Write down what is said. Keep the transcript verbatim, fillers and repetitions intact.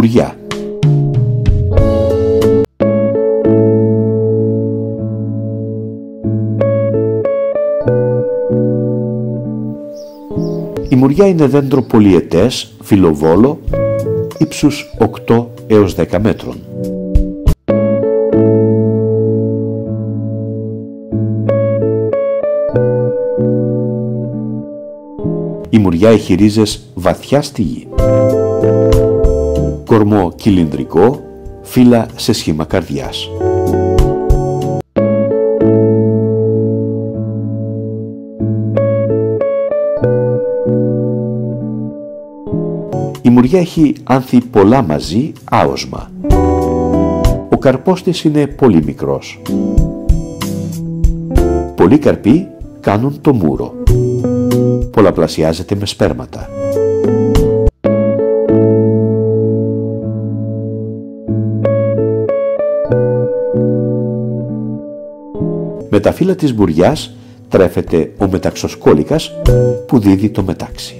Μουριά. Η Μουριά είναι δέντρο πολυετές, φιλοβόλο, ύψους οκτώ έως δέκα μέτρων. Η Μουριά έχει ρίζες βαθιά στη γη, κορμό κυλινδρικό, φύλλα σε σχήμα καρδιάς. Η Μουριά έχει άνθη πολλά μαζί, άοσμα. Ο καρπός της είναι πολύ μικρός. Πολλοί καρποί κάνουν το μούρο. Πολλαπλασιάζεται με σπέρματα. Με τα φύλλα της Μουριάς τρέφεται ο μεταξοσκόλικας που δίδει το μετάξι.